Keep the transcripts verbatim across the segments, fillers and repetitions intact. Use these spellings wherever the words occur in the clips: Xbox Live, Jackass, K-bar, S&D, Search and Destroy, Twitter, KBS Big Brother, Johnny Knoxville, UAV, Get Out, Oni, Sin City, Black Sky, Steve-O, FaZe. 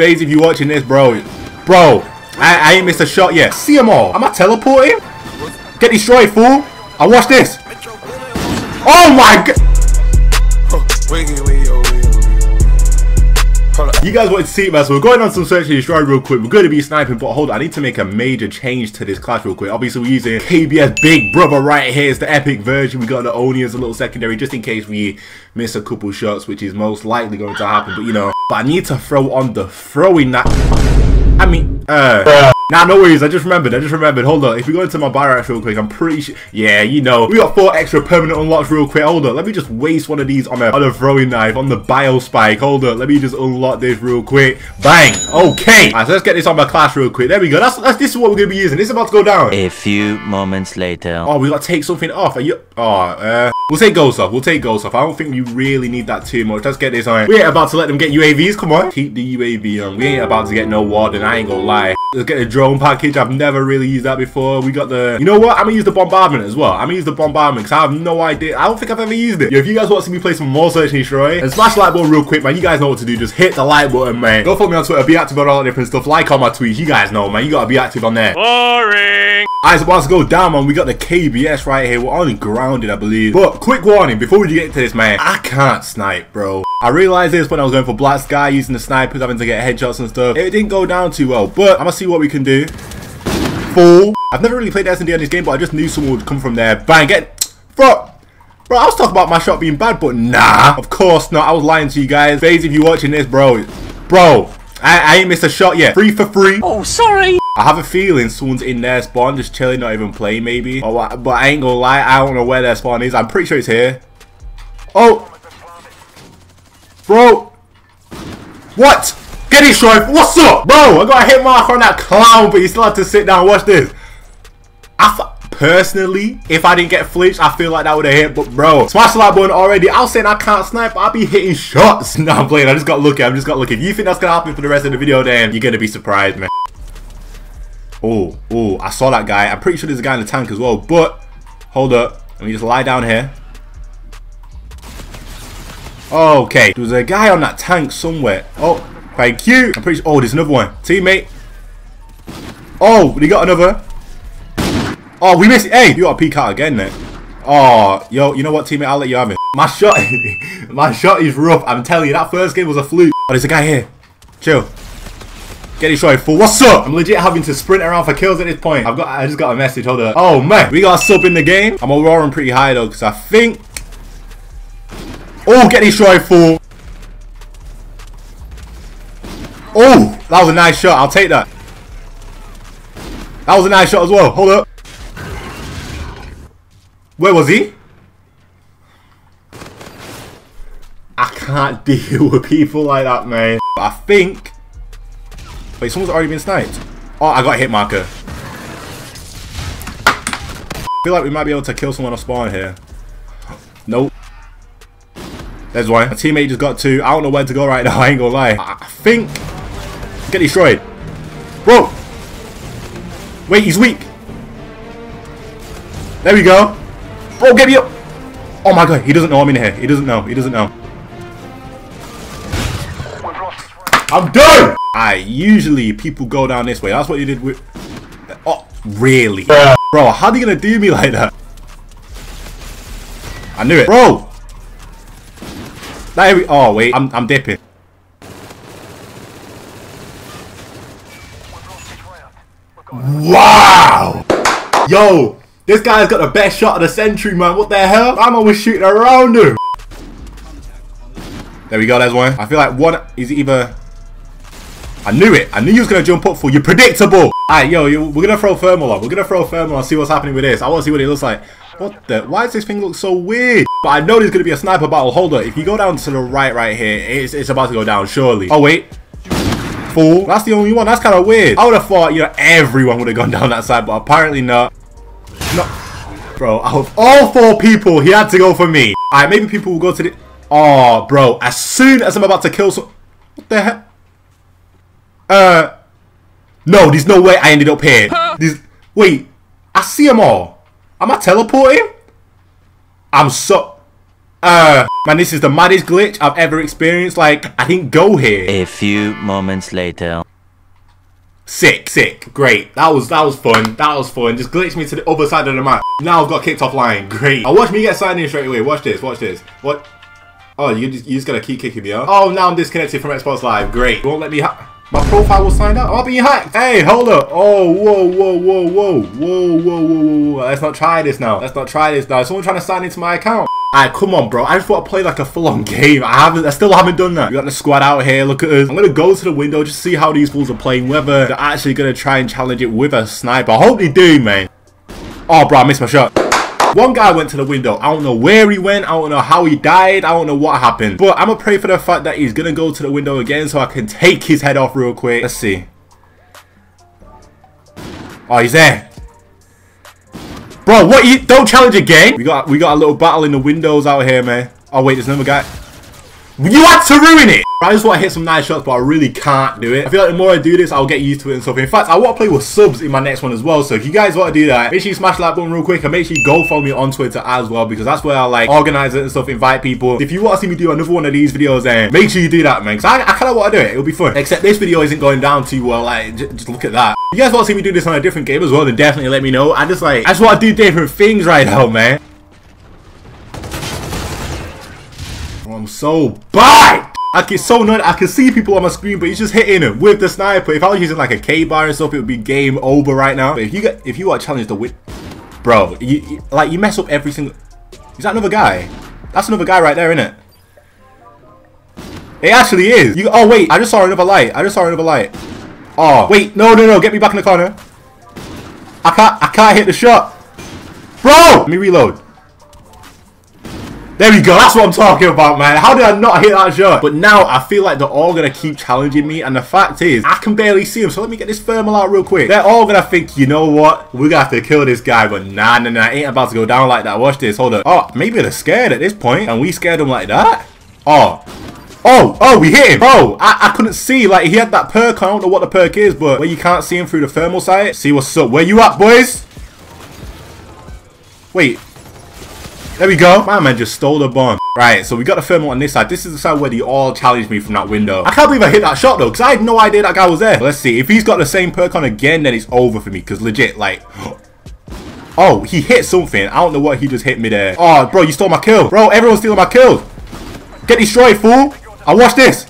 FaZe, if you watching this, bro, bro, I, I ain't missed a shot yet. See them all. Am I teleporting? Get destroyed, fool. I watch this. Oh my god. You guys wanted to see man, so we're going on some search and destroy real quick. We're going to be sniping, but hold on, I need to make a major change to this class real quick. Obviously, we're using K B S Big Brother right here. It's the epic version. We got the Oni as a little secondary, just in case we miss a couple shots, which is most likely going to happen. But you know, but I need to throw on the throwing that. I mean, uh. Nah, no worries, I just remembered, I just remembered, hold on, if we go into my barracks real quick, I'm pretty sure, yeah, you know, we got four extra permanent unlocks real quick, hold on, let me just waste one of these on a, on a throwing knife, on the bio spike, hold on, let me just unlock this real quick, bang, okay, alright, so let's get this on my class real quick, there we go, that's, that's this is what we're going to be using, this is about to go down. A few moments later. Oh, we got to take something off, are you, oh, uh, we'll take goals off, we'll take goals off, I don't think we really need that too much, let's get this on, we ain't about to let them get U A Vs, come on, keep the U A V on, we ain't about to get no warden, I ain't gonna lie, let's get a drone Drone package. I've never really used that before. We got the, you know what? I'm gonna use the bombardment as well. I'm gonna use the bombardment because I have no idea. I don't think I've ever used it. Yo, if you guys want to see me play some more search and destroy, and smash the like button real quick, man. You guys know what to do. Just hit the like button, man. Go follow me on Twitter. Be active on all different stuff. Like all my tweets. You guys know, man. You gotta be active on there. Boring. Alright, so about to go down, man. We got the K B S right here. We're only grounded, I believe. But quick warning before we get into this, man. I can't snipe, bro. I realized this when I was going for Black Sky, using the snipers, having to get headshots and stuff. It didn't go down too well, but I'm gonna see what we can do. Fool. I've never really played S and D on this game, but I just knew someone would come from there. Bang, get. Bro. Bro, I was talking about my shot being bad, but nah. Of course not. I was lying to you guys. FaZe, if you're watching this, bro. Bro. I, I ain't missed a shot yet. Three for three. Oh, sorry. I have a feeling someone's in their spawn, just chilling, not even playing, maybe. Oh, I, but I ain't gonna lie. I don't know where their spawn is. I'm pretty sure it's here. Oh. Bro, what? Get destroyed. What's up, bro? I got a hit mark on that clown, but you still have to sit down. Watch this. I personally, if I didn't get flinched, I feel like that would have hit. But bro, smash the like button already. I was saying I can't snipe. I'll be hitting shots. No, I'm playing. I just got lucky. I'm just got lucky. If you think that's gonna happen for the rest of the video, then you're gonna be surprised, man. Oh, oh, I saw that guy. I'm pretty sure there's a guy in the tank as well. But hold up, let me just lie down here. Okay, there was a guy on that tank somewhere. Oh, thank you. I'm pretty sure. Oh, there's another one. Teammate. Oh, we got another. Oh, we missed it. Hey, you got to peek out again then. Oh, yo, you know what, teammate? I'll let you have it. My shot, my shot is rough. I'm telling you, that first game was a fluke. Oh, there's a guy here. Chill. Get destroyed, fool. What's up? I'm legit having to sprint around for kills at this point. I've got, I just got a message. Hold up. Oh man, we got a sub in the game. I'm roaring pretty high though, because I think. Oh, get destroyed, fool. Oh, that was a nice shot. I'll take that. That was a nice shot as well. Hold up. Where was he? I can't deal with people like that, man. But I think... Wait, someone's already been sniped. Oh, I got a hit marker. I feel like we might be able to kill someone off spawn here. Nope. There's one. My teammate just got two. I don't know where to go right now. I ain't gonna lie. I think... Get destroyed. Bro! Wait, he's weak. There we go. Bro, get me up. Oh my god, he doesn't know I'm in here. He doesn't know. He doesn't know. I'm done! Alright, usually people go down this way. That's what you did with... Oh, really? Bro, bro how are you gonna do me like that? I knew it. Bro! That we, oh wait, I'm I'm dipping. Wow! Yo, this guy's got the best shot of the century, man. What the hell? I'm always shooting around him. There we go, there's one. I feel like one is either. I knew it. I knew you was gonna jump up for you. Predictable. Alright, yo, yo, we're gonna throw thermal on. We're gonna throw thermal on. See what's happening with this. I want to see what it looks like. What the? Why does this thing look so weird? But I know there's gonna be a sniper battle. Hold up. If you go down to the right, right here, it's it's about to go down surely. Oh wait, fool. That's the only one. That's kind of weird. I would have thought you know everyone would have gone down that side, but apparently not. No, bro. Out of all four people, he had to go for me. All right, maybe people will go to the. Oh, bro. As soon as I'm about to kill some, what the heck? Uh, no. There's no way I ended up here. There's... Wait, I see them all. Am I teleporting? I'm so... Uh, man, this is the maddest glitch I've ever experienced. Like, I didn't go here. A few moments later. Sick, sick, great. That was that was fun. That was fun. Just glitched me to the other side of the map. Now I've got kicked offline. Great. Oh, watch me get signed in straight away. Watch this. Watch this. What? Oh, you just you just gotta keep kicking me out. Oh, now I'm disconnected from Xbox Live. Great. Won't let me ha. My profile was signed up. I'm being hacked. Hey, hold up. Oh, whoa, whoa, whoa, whoa, whoa, whoa, whoa, whoa. Let's not try this now. Let's not try this now. Someone trying to sign into my account. Alright, come on, bro. I just want to play like a full-on game. I haven't. I still haven't done that. We got the squad out here. Look at us. I'm gonna go to the window just see how these fools are playing. Whether they're actually gonna try and challenge it with a sniper. I hope they do, man. Oh, bro, I missed my shot. One guy went to the window. I don't know where he went. I don't know how he died. I don't know what happened. But I'm going to pray for the fact that he's going to go to the window again so I can take his head off real quick. Let's see. Oh, he's there. Bro, what you... Don't challenge again. We got we got a little battle in the windows out here, man. Oh, wait. There's another guy. You had to ruin it. I just want to hit some nice shots, but I really can't do it. I feel like the more I do this, I'll get used to it and stuff. In fact, I want to play with subs in my next one as well. So if you guys want to do that, make sure you smash that button real quick. And make sure you go follow me on Twitter as well, because that's where I like organize it and stuff, invite people. If you want to see me do another one of these videos, then make sure you do that, man. Because I, I kind of want to do it. It'll be fun. Except this video isn't going down too well. Like, j just look at that. If you guys want to see me do this on a different game as well, then definitely let me know. I just like, I just want to do different things right now, man. I'm so bad. I get so annoyed. I can see people on my screen, but he's just hitting them with the sniper. If I was using like a K-bar and stuff, it would be game over right now. But if you get, if you are challenged to win, bro, you, you like you mess up every single. Is that another guy? That's another guy right there, isn't it? It actually is. You. Oh wait, I just saw another light. I just saw another light. Oh wait, no, no, no, get me back in the corner. I can't. I can't hit the shot, bro. Let me reload. There we go, that's what I'm talking about, man. How did I not hit that shot? But now I feel like they're all gonna keep challenging me, and the fact is, I can barely see them, so let me get this thermal out real quick. They're all gonna think, you know what? We're gonna have to kill this guy, but nah, nah, nah, it ain't about to go down like that. Watch this, hold up. Oh, maybe they're scared at this point, and we scared them like that? Oh. Oh, oh, we hit him. Bro, I, I couldn't see. Like, he had that perk. I don't know what the perk is, but where you can't see him through the thermal sight. See what's up. Where you at, boys? Wait. There we go. My man just stole the bomb. Right, so we got the thermal on this side. This is the side where they all challenged me from that window. I can't believe I hit that shot, though, because I had no idea that guy was there. But let's see. If he's got the same perk on again, then it's over for me, because legit, like... Oh, he hit something. I don't know what he just hit me there. Oh, bro, you stole my kill. Bro, everyone's stealing my kills. Get destroyed, fool. I watch this.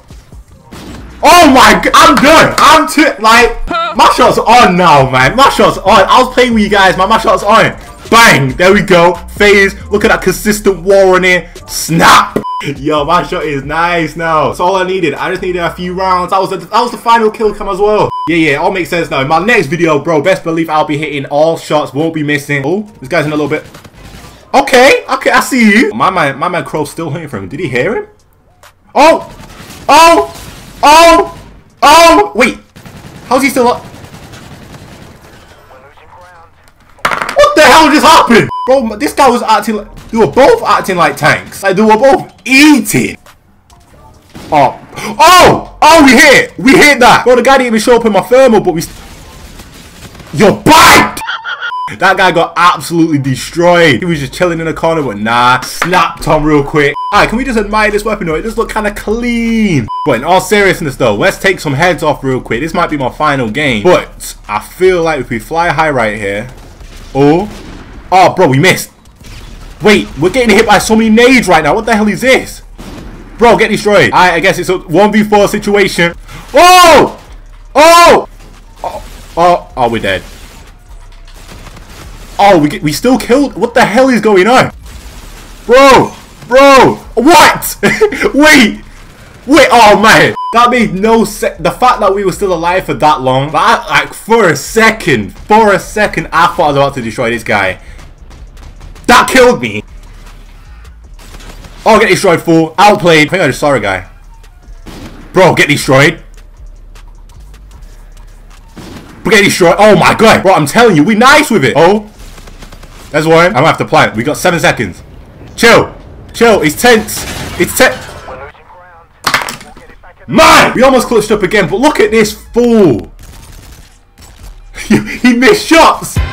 Oh, my God. I'm done. I'm too... Like, my shot's on now, man. My shot's on. I was playing with you guys, man. My shot's on. Bang! There we go. FaZe, look at that consistent war on here. Snap! Yo, my shot is nice now. That's all I needed. I just needed a few rounds. That was the, that was the final kill cam as well. Yeah, yeah, it all makes sense now. In my next video, bro, best believe I'll be hitting all shots. Won't be missing. Oh, this guy's in a little bit. Okay, okay, I see you. My man, my man Crow's still hunting for him. Did he hear him? Oh! Oh! Oh! Oh! Wait. How's he still up? What the hell just happened? Bro, this guy was acting like... They were both acting like tanks. Like, they were both eating. Oh. Oh! Oh, we hit! We hit that! Bro, the guy didn't even show up in my thermal, but we... You're biked! That guy got absolutely destroyed. He was just chilling in the corner, but nah. Snapped on real quick. Alright, can we just admire this weapon though? It does look kind of clean. But in all seriousness though, let's take some heads off real quick. This might be my final game. But, I feel like if we fly high right here... Oh, oh, bro, we missed. Wait, we're getting hit by so many nades right now. What the hell is this? Bro, get destroyed. Alright, I guess it's a one v four situation. Oh! Oh! Oh, oh, oh, we're dead. Oh, we get, we still killed? What the hell is going on? Bro, bro, what? Wait, wait, oh, man. That made no sense. The fact that we were still alive for that long, that, like, for a second, for a second, I thought I was about to destroy this guy. That killed me. Oh, get destroyed, fool. Outplayed. I think I just saw a guy. Bro, get destroyed. Get destroyed. Oh, my God. Bro, I'm telling you, we nice with it. Oh. That's why I'm going to have to plant. We got seven seconds. Chill. Chill. It's tense. It's tense. Man, we almost clutched up again, but look at this fool. He missed shots.